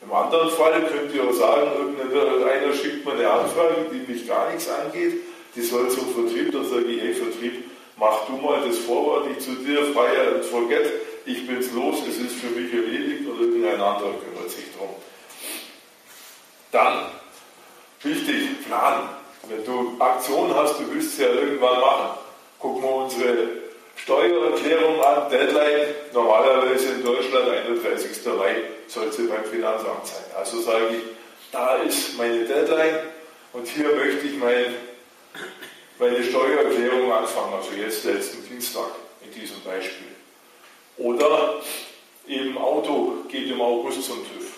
Im anderen Fall könnt ihr auch sagen, irgendeiner schickt mir eine Anfrage, die mich gar nichts angeht, die soll zum Vertrieb, dann sage ich, hey Vertrieb, mach du mal das Forward, ich zu dir, fire and forget, ich bin's los, es ist für mich erledigt und irgendein anderer kümmert sich drum. Dann, wichtig, planen. Wenn du Aktionen hast, du willst es ja irgendwann machen. Gucken wir unsere Steuererklärung an, Deadline, normalerweise in Deutschland 31. Mai soll sie beim Finanzamt sein. Also sage ich, da ist meine Deadline und hier möchte ich meine Steuererklärung anfangen, also jetzt letzten Dienstag in diesem Beispiel. Oder eben Auto geht im August zum TÜV.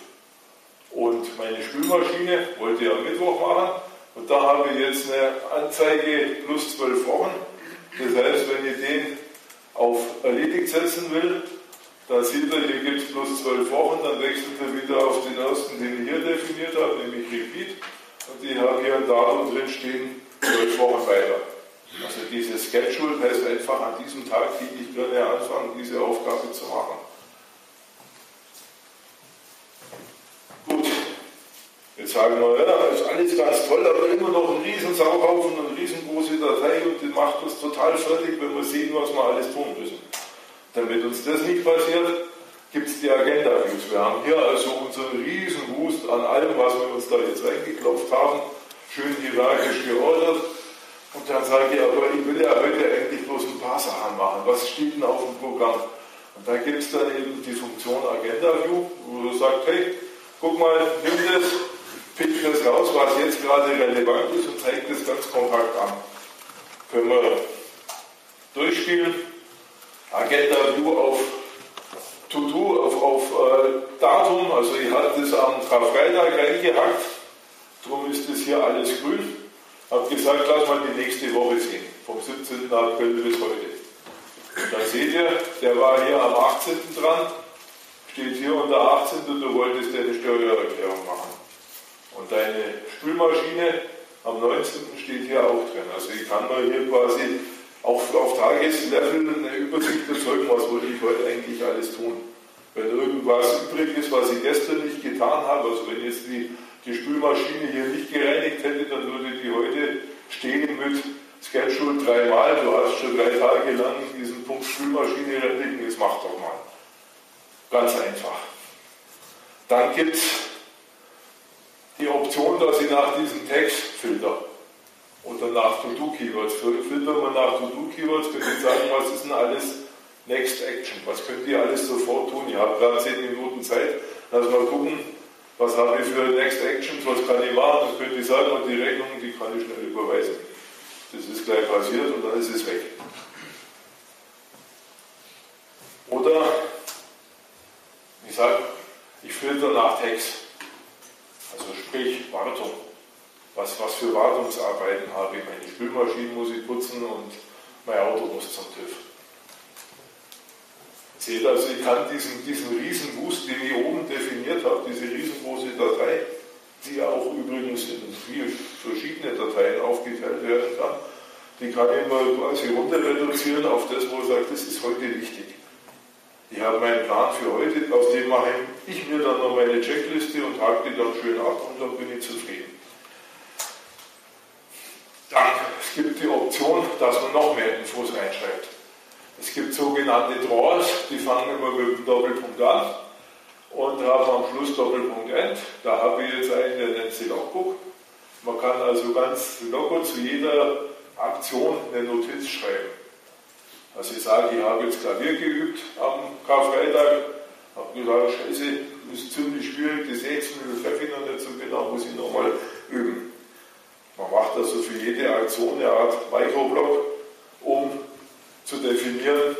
Und meine Spülmaschine wollte ich am Mittwoch machen und da habe ich jetzt eine Anzeige plus 12 Wochen. Das heißt, wenn ich den auf erledigt setzen will, dann sieht er, hier gibt es plus 12 Wochen, dann wechselt er wieder auf den ersten, den ich hier definiert habe, nämlich Repeat. Und ich habe hier darum drin stehen, 12 Wochen weiter. Also dieses Schedule heißt einfach, an diesem Tag kriege ich gerne anfangen, diese Aufgabe zu machen. Gut, jetzt sagen wir, ja, ist alles ganz toll, aber immer noch ein riesen Sauhaufen und eine riesengroße Datei und die macht uns total fertig, wenn wir sehen, was wir alles tun müssen. Damit uns das nicht passiert, gibt es die Agenda-Views. Wir haben hier also unseren riesen Wust an allem, was wir uns da jetzt reingeklopft haben, schön hierarchisch geordert. Und dann sage ich, aber ich will ja heute eigentlich bloß ein paar Sachen machen. Was steht denn auf dem Programm? Und da gibt es dann eben die Funktion Agenda View, wo du sagst, hey, guck mal, nimm das, pick das raus, was jetzt gerade relevant ist und zeig das ganz kompakt an. Können wir durchspielen. Agenda View auf To-Do, auf Datum. Also ich hatte das am Karfreitag reingehackt. Drum ist das hier alles grün. Habe gesagt, lass mal die nächste Woche sehen, vom 17. April bis heute. Und dann seht ihr, der war hier am 18. dran, steht hier unter 18. und du wolltest deine Steuererklärung machen. Und deine Spülmaschine am 19. steht hier auch drin. Also ich kann mal hier quasi auf Tageslevel eine Übersicht erzeugen, was wollte ich heute eigentlich alles tun. Wenn irgendwas übrig ist, was ich gestern nicht getan habe, also wenn jetzt die Spülmaschine hier nicht gereinigt hätte, dann würde die heute stehen mit Schedule 3-mal, du hast schon 3 Tage lang diesen Punkt Spülmaschine reinigen, jetzt mach doch mal. Ganz einfach. Dann gibt es die Option, dass ich nach diesem Text filter. Oder nach To-Do-Keywords. Filtern wir nach To-Do-Keywords, können wir sagen, was ist denn alles Next Action? Was könnt ihr alles sofort tun? Ihr habt gerade 10 Minuten Zeit, lass mal gucken, was habe ich für Next Actions, was kann ich machen, das könnt ihr sagen, und die Rechnung, die kann ich schnell überweisen. Das ist gleich passiert und dann ist es weg. Oder, ich sage, ich filter nach Text. Also sprich, Wartung. Was für Wartungsarbeiten habe ich? Meine Spülmaschine muss ich putzen und mein Auto muss zum TÜV. Seht also, ich kann diesen Riesenwust, den ich oben definiert habe, diese riesengroße Datei, die auch übrigens in 4 verschiedene Dateien aufgeteilt werden kann, die kann ich mal quasi runter reduzieren auf das, wo ich sage, das ist heute wichtig. Ich habe meinen Plan für heute, aus dem mache ich mir dann noch meine Checkliste und hake die dann schön ab und dann bin ich zufrieden. Dann, es gibt die Option, dass man noch mehr Infos reinschreibt. Es gibt sogenannte Draws, die fangen immer mit dem Doppelpunkt an. und haben am Schluss Doppelpunkt End. Da habe ich jetzt einen, der nennt sich Logbook. Man kann also ganz locker zu jeder Aktion eine Notiz schreiben. Also ich sage, ich habe jetzt Klavier geübt am Karfreitag, habe gesagt, scheiße, ist ziemlich schwierig, das nächste Mal treffe ich noch nicht so genau, muss ich nochmal üben. Man macht also für jede Aktion eine Art Microblog, um zu definieren,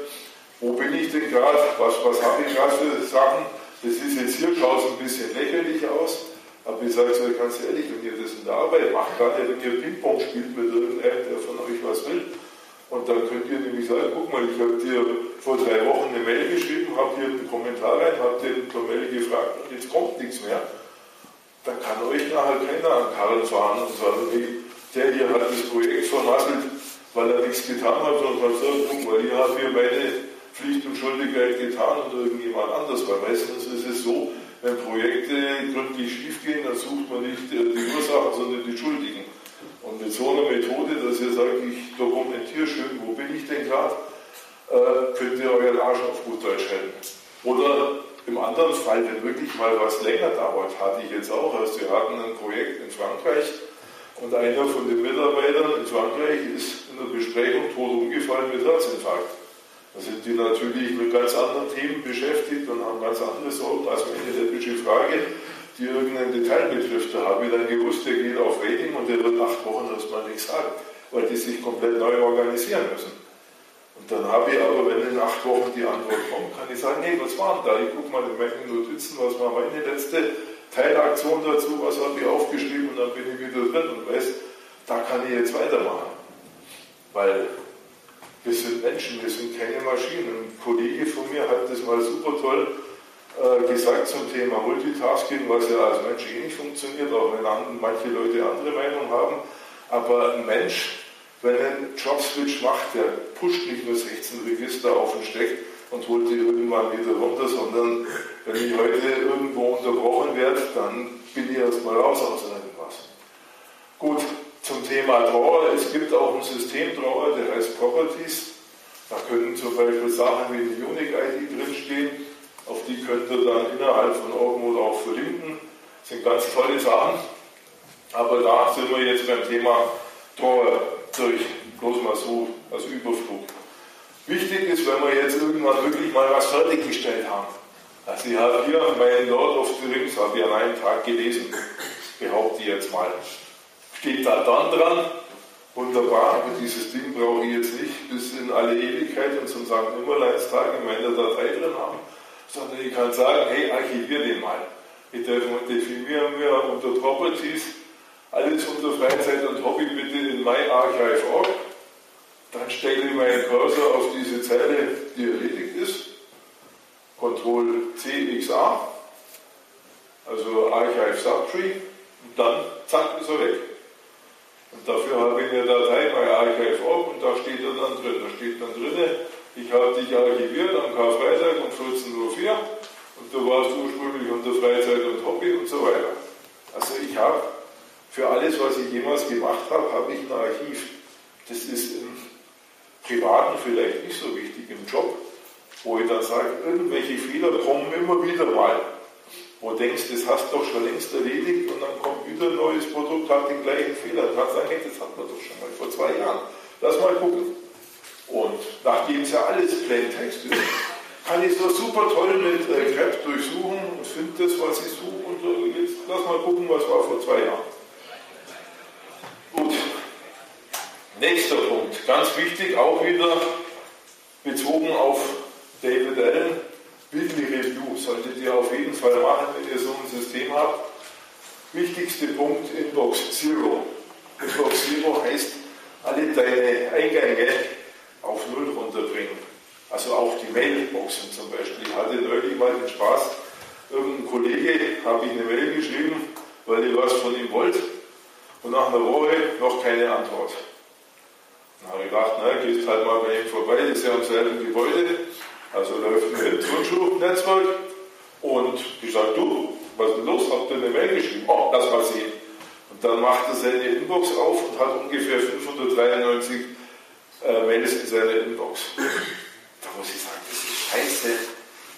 wo bin ich denn gerade, was habe ich gerade für Sachen. Das ist jetzt hier, schaut es ein bisschen lächerlich aus, aber ich sage es euch ganz ehrlich, wenn ihr das in der Arbeit macht, gerade wenn ihr Ping-Pong spielt mit irgendeinem, der von euch was will, und dann könnt ihr nämlich sagen, guck mal, ich habe dir vor 3 Wochen eine Mail geschrieben, habe hier einen Kommentar rein, habe den Mail gefragt und jetzt kommt nichts mehr. Dann kann euch nachher keiner an Karren fahren und sagen, der hier hat das Projekt vermasselt, weil er nichts getan hat, und man sagt, guck mal, ich habe hier meine Pflicht und Schuldigkeit getan und irgendjemand anders. Weil meistens ist es so, wenn Projekte gründlich schief gehen, dann sucht man nicht die Ursachen, sondern die Schuldigen. Und mit so einer Methode, dass ihr sagt, ich dokumentiere schön, wo bin ich denn gerade, könnt ihr euren Arsch auf gut Deutsch halten. Oder im anderen Fall, wenn wirklich mal was länger dauert, hatte ich jetzt auch. Also wir hatten ein Projekt in Frankreich und einer von den Mitarbeitern in Frankreich ist in der Besprechung tot umgefallen mit Herzinfarkt. Da sind die natürlich mit ganz anderen Themen beschäftigt und haben ganz andere Sorgen als meine typische Frage, die irgendein Detail betrifft. Da habe ich dann gewusst, der geht auf Rating und der wird 8 Wochen erstmal nichts sagen, weil die sich komplett neu organisieren müssen. Und dann habe ich aber, wenn in 8 Wochen die Antwort kommt, kann ich sagen, nee, was war denn da? Ich gucke mal in meinen Notizen, was war meine letzte Teilaktion dazu, was habe ich aufgeschrieben, und dann bin ich wieder drin und weiß, da kann ich jetzt weitermachen. Weil wir sind Menschen, wir sind keine Maschinen. Ein Kollege von mir hat das mal super toll gesagt zum Thema Multitasking, was ja als Mensch eh nicht funktioniert, auch wenn manche Leute andere Meinung haben. Aber ein Mensch, wenn er einen Jobswitch macht, der pusht nicht nur 16 Register auf den Steck und holt die irgendwann wieder runter, sondern wenn ich heute irgendwo unterbrochen werde, dann bin ich erstmal raus aus irgendwas. Gut, zum Thema Trauer. Es gibt auch ein System Trauer, der heißt Properties. Da können zum Beispiel Sachen wie die Unique-ID drinstehen. Auf die könnt ihr dann innerhalb von Org-mode auch verlinken. Das sind ganz tolle Sachen. Aber da sind wir jetzt beim Thema Trauer durch. Bloß mal so als Überflug. Wichtig ist, wenn wir jetzt irgendwann wirklich mal was fertiggestellt haben. Also ich habe hier meinen Lord of the Rings, habe ich an einem Tag gelesen. Behaupte ich jetzt mal. Steht da dann dran. Wunderbar, dieses Ding brauche ich jetzt nicht bis in alle Ewigkeit und zum St. Nimmerleinstag in meiner Datei drin haben. Sondern ich kann sagen, hey, archivier den mal. Ich definiere mir unter Properties alles unter Freizeit und Hobby bitte in myarchive.org. Dann stelle ich meinen Cursor auf diese Zeile, die erledigt ist. Ctrl C, X, A. Also Archive Subtree. Und dann, zack, ist er weg. Und dafür habe ich eine Datei myarchive.org und da steht er dann drin. Da steht dann drin, ich habe dich archiviert am Karfreitag um 14.04 Uhr und du warst ursprünglich unter Freizeit und Hobby und so weiter. Also ich habe für alles, was ich jemals gemacht habe, habe ich ein Archiv. Das ist im Privaten vielleicht nicht so wichtig, im Job, wo ich dann sage, irgendwelche Fehler kommen immer wieder mal. Wo du denkst, das hast du doch schon längst erledigt und dann kommt wieder ein neues Produkt, hat den gleichen Fehler. Dann kannst du sagen, das hat man doch schon mal vor 2 Jahren. Lass mal gucken. Und nachdem es ja alles Plaintext ist, kann ich es doch super toll mit Grep durchsuchen und finde das, was ich suche. Und jetzt lass mal gucken, was war vor 2 Jahren. Gut. Nächster Punkt. Ganz wichtig, auch wieder bezogen auf David Allen. Weekly Review solltet ihr auf jeden Fall machen, wenn ihr so ein System habt. Wichtigster Punkt, Inbox Zero. Inbox Zero heißt, alle deine Eingänge auf Null runterbringen. Also auch die Mailboxen zum Beispiel. Ich hatte neulich mal den Spaß, irgendein Kollege, habe ich eine Mail geschrieben, weil ich was von ihm wollte. Und nach einer Woche noch keine Antwort. Dann habe ich gedacht, na, gehst halt mal bei ihm vorbei, das ist ja am selben Gebäude. Also läuft ein Turnschuh-Netzwerk und ich sage, du, was ist denn los? Habt ihr eine Mail geschrieben? Oh, lass mal sehen. Und dann macht er seine Inbox auf und hat ungefähr 593 Mails in seiner Inbox. Da muss ich sagen, das ist scheiße.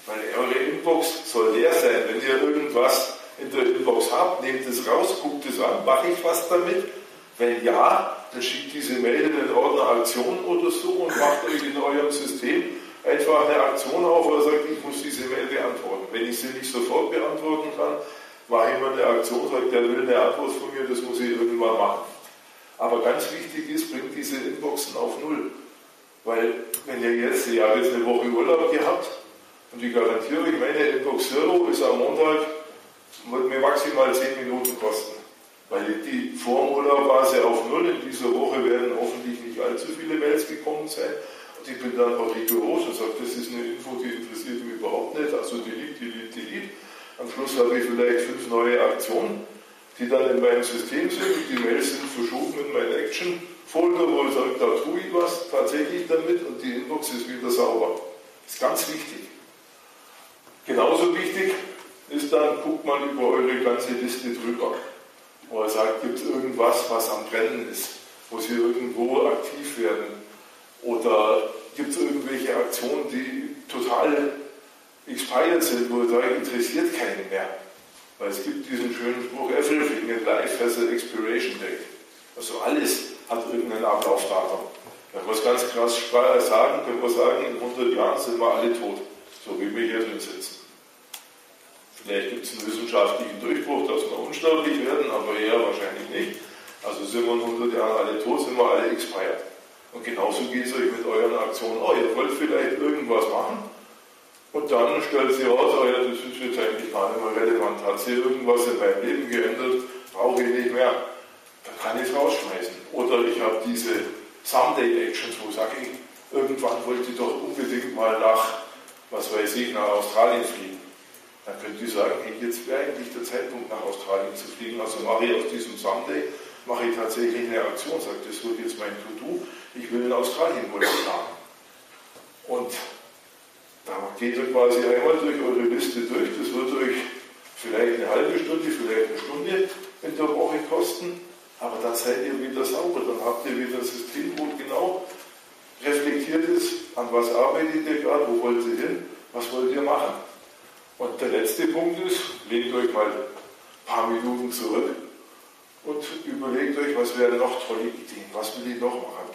Weil eure Inbox soll leer sein. Wenn ihr irgendwas in der Inbox habt, nehmt es raus, guckt es an, mache ich was damit? Wenn ja, dann schickt diese Mail in den Ordner Aktionen oder so und macht euch in eurem System einfach eine Aktion auf oder sagt, ich muss diese Mail beantworten. Wenn ich sie nicht sofort beantworten kann, mache ich mal eine Aktion, sagt, der will eine Antwort von mir, das muss ich irgendwann machen. Aber ganz wichtig ist, bringt diese Inboxen auf Null. Weil, wenn ihr habt jetzt eine Woche Urlaub gehabt, und ich garantiere euch, meine Inbox Zero ist am Montag, wird mir maximal 10 Minuten kosten. Weil die Vorurlaub war sie auf Null, in dieser Woche werden hoffentlich nicht allzu viele Mails gekommen sein. Und ich bin dann auch rigoros und sage, das ist eine Info, die interessiert mich überhaupt nicht, also delete. Am Schluss habe ich vielleicht 5 neue Aktionen, die dann in meinem System sind, die Mails sind verschoben in mein Action-Folder, wo ich sage, da tue ich was tatsächlich damit und die Inbox ist wieder sauber. Das ist ganz wichtig. Genauso wichtig ist dann, guckt man über eure ganze Liste drüber. Oder sagt, gibt es irgendwas, was am Brennen ist, muss ihr irgendwo aktiv werden. Oder gibt es irgendwelche Aktionen, die total expired sind, wo ihr sagt, interessiert keinen mehr. Weil es gibt diesen schönen Spruch, everything in life has an expiration date. Also alles hat irgendeinen Ablaufdatum. Wenn wir es ganz krass sagen, können wir sagen, in 100 Jahren sind wir alle tot. So wie wir hier drin sitzen. Vielleicht gibt es einen wissenschaftlichen Durchbruch, dass wir unsterblich werden, aber eher wahrscheinlich nicht. Also sind wir in 100 Jahren alle tot, sind wir alle expired. Und genauso geht es euch mit euren Aktionen. Oh, ihr wollt vielleicht irgendwas machen und dann stellt sie raus, oh ja, das ist jetzt eigentlich gar nicht mehr relevant. Hat sie irgendwas in meinem Leben geändert, brauche ich nicht mehr. Dann kann ich es rausschmeißen. Oder ich habe diese Someday-Actions, wo sage ich, irgendwann wollte ich doch unbedingt mal nach nach Australien fliegen. Dann könnt ihr sagen, hey, jetzt wäre eigentlich der Zeitpunkt, nach Australien zu fliegen. Also mache ich aus diesem Someday, mache ich tatsächlich eine Aktion, sage, das wird jetzt mein To-Do, ich will in Australien wohl fahren. Und da geht ihr quasi einmal durch eure Liste durch, das wird euch vielleicht eine halbe Stunde, vielleicht eine Stunde in der Woche kosten, aber dann seid ihr wieder sauber, dann habt ihr wieder ein System, wo genau reflektiert ist, an was arbeitet ihr gerade, wo wollt ihr hin, was wollt ihr machen. Und der letzte Punkt ist, lehnt euch mal ein paar Minuten zurück und überlegt euch, was wären noch tolle Ideen, was will ich noch machen.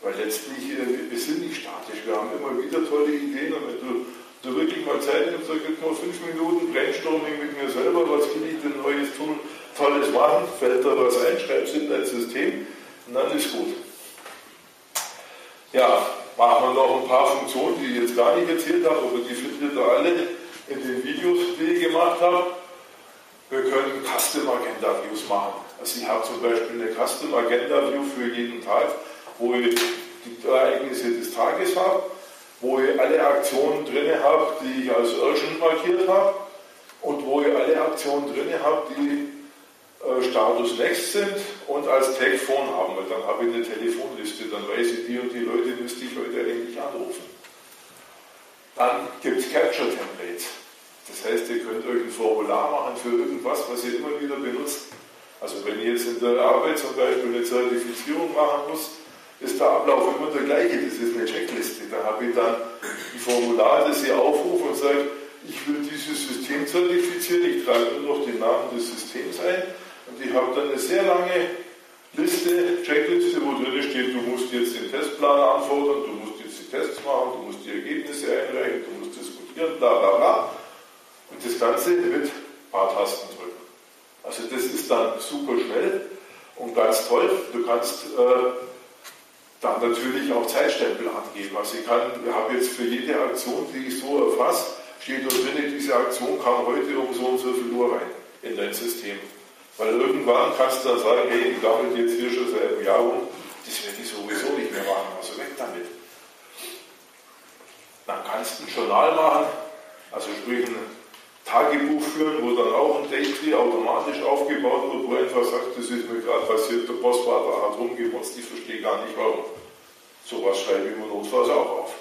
Weil letztlich, wir sind nicht statisch, wir haben immer wieder tolle Ideen und wenn du wirklich mal Zeit nimmst, dann gibt es mal 5 Minuten Brainstorming mit mir selber, was will ich denn Neues tun, Tolles machen, fällt da was ein, schreibst in dein System und dann ist gut. Ja, machen wir noch ein paar Funktionen, die ich jetzt gar nicht erzählt habe, aber die findet ihr alle in den Videos, die ich gemacht habe. Wir können Custom Agenda Views machen. Also ich habe zum Beispiel eine Custom Agenda View für jeden Tag, wo ich die Ereignisse des Tages habe, wo ich alle Aktionen drin habe, die ich als Urgent markiert habe und wo ich alle Aktionen drin habe, die Status Next sind und als Tag Phone haben, weil dann habe ich eine Telefonliste, dann weiß ich, die und die Leute müsste ich heute eigentlich anrufen. Dann gibt es Capture Templates. Das heißt, ihr könnt euch ein Formular machen für irgendwas, was ihr immer wieder benutzt. Also wenn ihr jetzt in der Arbeit zum Beispiel eine Zertifizierung machen müsst, ist der Ablauf immer der gleiche. Das ist eine Checkliste. Da habe ich dann ein Formular, das ihr aufruft und sagt, ich will dieses System zertifizieren, ich trage nur noch den Namen des Systems ein. Und ich habe dann eine sehr lange Liste, Checkliste, wo drin steht, du musst jetzt den Testplan anfordern, du musst jetzt die Tests machen, du musst die Ergebnisse einreichen, du musst diskutieren, bla bla bla. Und das Ganze mit ein paar Tasten drücken. Also das ist dann super schnell und ganz toll. Du kannst dann natürlich auch Zeitstempel angeben. Also ich habe jetzt für jede Aktion, die ich so erfasse, steht da drin, diese Aktion kam heute um so und so viel Uhr rein in dein System. Weil irgendwann kannst du dann sagen, hey, ich dachte jetzt hier schon seit einem Jahr rum, das werde ich sowieso nicht mehr machen, also weg damit. Dann kannst du ein Journal machen, also sprich ein Tagebuch führen, wo dann auch ein Daily automatisch aufgebaut wird, wo einfach sagt, das ist mir gerade passiert, der Boss war da hart rumgemotzt, ich verstehe gar nicht warum. Sowas schreibe ich mir notfalls auch auf.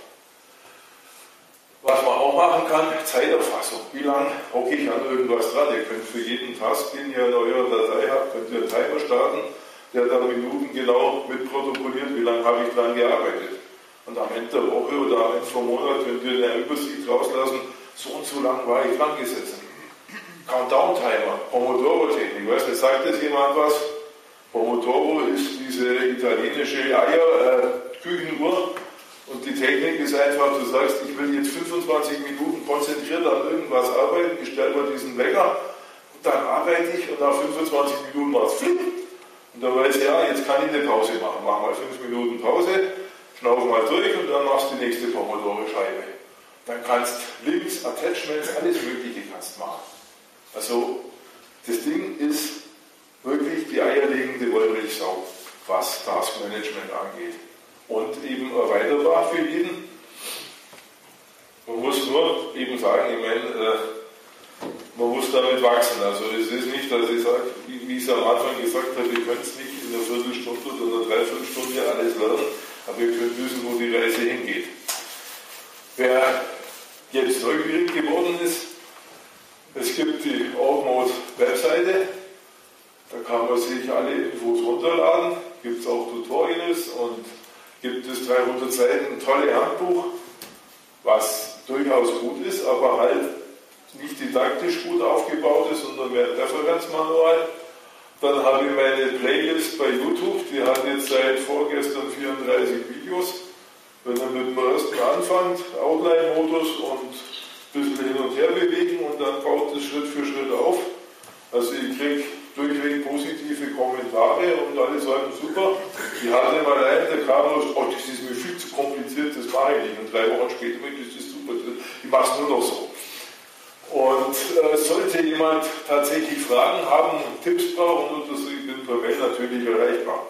Was man auch machen kann, Zeiterfassung. Wie lange hocke ich an irgendwas dran? Ihr könnt für jeden Task, den ihr in eurer Datei habt, könnt ihr einen Timer starten, der dann Minuten genau mitprotokolliert, wie lange habe ich dran gearbeitet. Und am Ende der Woche oder am Ende vom Monat könnt ihr eine Übersicht rauslassen, so und so lang war ich dran gesessen. Countdown-Timer, Pomodoro-Technik, weißt du, sagt das jemand was? Pomodoro ist diese italienische Küchenuhr und die Technik ist einfach, du sagst, ich will jetzt 25 Minuten konzentriert an irgendwas arbeiten, ich stelle mal diesen Wecker und dann arbeite ich und nach 25 Minuten macht es flipp und dann weiß ich, ja, jetzt kann ich eine Pause machen, mach mal 5 Minuten Pause, schnauf mal durch und dann machst du die nächste Pomodoro-Scheibe. Dann kannst Links, Attachments, alles Mögliche kannst machen. Also das Ding ist wirklich die eierlegende Wollmilchsau, was Taskmanagement angeht. Und eben erweiterbar für jeden. Man muss nur eben sagen, ich meine, man muss damit wachsen. Also es ist nicht, dass ich sage, wie ich es am Anfang gesagt habe, ihr könnt es nicht in einer Viertelstunde oder einer Dreiviertelstunde alles lernen, aber ihr könnt wissen, wo die Reise hingeht. Wer jetzt neugierig geworden ist, es gibt die Org-Mode-Webseite, da kann man sich alle Infos runterladen, gibt es auch Tutorials und gibt es 300 Seiten, ein tolles Handbuch, was durchaus gut ist, aber halt nicht didaktisch gut aufgebaut ist, sondern mehr ein Referenzmanual. Dann habe ich meine Playlist bei YouTube, die hat jetzt seit vorgestern 34 Videos. Wenn ihr mit dem ersten anfangt, Outline-Modus und ein bisschen hin und her bewegen und dann baut es Schritt für Schritt auf. Also ich kriege durchweg positive Kommentare und alle sagen, super. Ich hatte mal einen, der kam und sagte, oh, das ist mir viel zu kompliziert, das mache ich nicht. Und 3 Wochen später, das ist super, ich mache es nur noch so. Und sollte jemand tatsächlich Fragen haben, Tipps brauchen, und das, ich bin per Mail natürlich erreichbar.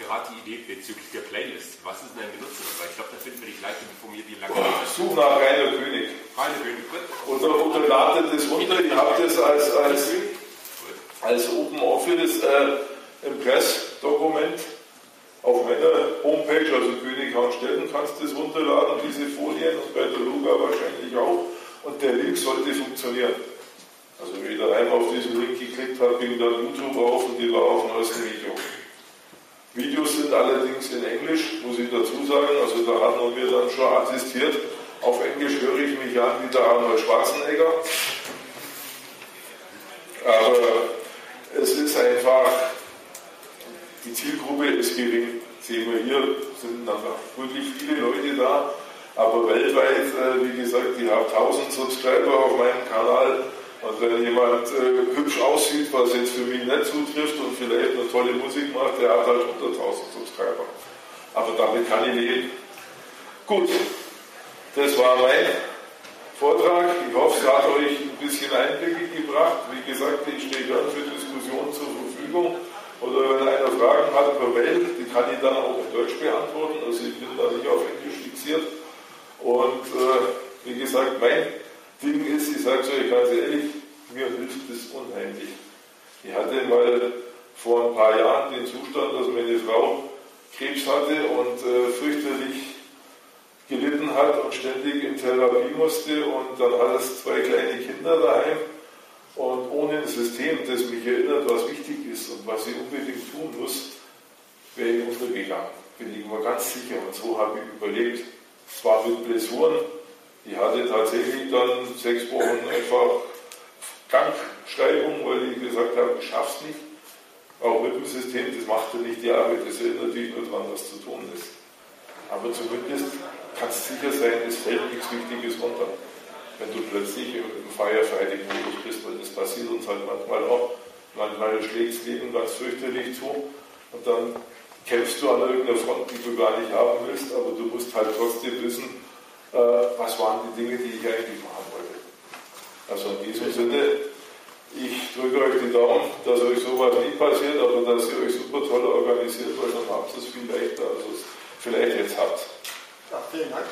Gerade die Idee bezüglich der Playlist. Was ist denn ein Benutzer dabei? Ich glaube, da finden wir die gleiche informierte lange. Such nach Rainer König. Rainer König, gut. Oder ladet das runter. Ihr habt das als Open Office Impress-Dokument auf meiner Homepage, also König-Haunstetten, kannst du das runterladen, diese Folien und bei der Luga wahrscheinlich auch. Und der Link sollte funktionieren. Also, wenn ich da einmal auf diesen Link geklickt habe, ging dann YouTube auf und die war auf dem ersten Video. Videos sind allerdings in Englisch, muss ich dazu sagen, also da hat man mir dann schon assistiert. Auf Englisch höre ich mich an wie der Arnold Schwarzenegger. Aber es ist einfach, die Zielgruppe ist gering. Sehen wir hier, sind dann wirklich viele Leute da, aber weltweit, wie gesagt, ich habe 1000 Subscriber auf meinem Kanal. Und wenn jemand hübsch aussieht, was jetzt für mich nicht zutrifft und vielleicht eine tolle Musik macht, der hat halt 100.000 Subscriber. Aber damit kann ich leben. Gut, das war mein Vortrag. Ich hoffe, es hat euch ein bisschen Einblicke gebracht. Wie gesagt, ich stehe gern für Diskussionen zur Verfügung. Oder wenn einer Fragen hat über Welt, die kann ich dann auch in Deutsch beantworten. Also ich bin da nicht auf Englisch fixiert. Und wie gesagt, mein Ding ist, ich sage es euch ganz ehrlich, mir hilft das unheimlich. Ich hatte mal vor ein paar Jahren den Zustand, dass meine Frau Krebs hatte und fürchterlich gelitten hat und ständig in Therapie musste und dann hat es 2 kleine Kinder daheim und ohne ein System, das mich erinnert, was wichtig ist und was ich unbedingt tun muss, wäre ich untergegangen. Bin ich mir ganz sicher und so habe ich überlebt. Zwar mit Blessuren, ich hatte tatsächlich dann 6 Wochen einfach Krankschreibung, weil ich gesagt habe, ich schaff's nicht. Auch mit dem System, das macht ja nicht die Arbeit, das erinnert dich nur daran, was zu tun ist. Aber zumindest kannst du sicher sein, es fällt nichts Wichtiges runter. Wenn du plötzlich im Firefighting-Modus bist, weil das passiert uns halt manchmal auch. Manchmal schlägt das Leben ganz fürchterlich zu und dann kämpfst du an irgendeiner Front, die du gar nicht haben willst, aber du musst halt trotzdem wissen, was waren die Dinge, die ich eigentlich machen wollte. Also in diesem Sinne, ich drücke euch die Daumen, dass euch sowas nie passiert, aber dass ihr euch super toll organisiert, weil dann habt ihr es viel leichter, als ihr es vielleicht jetzt habt. Ja, vielen Dank.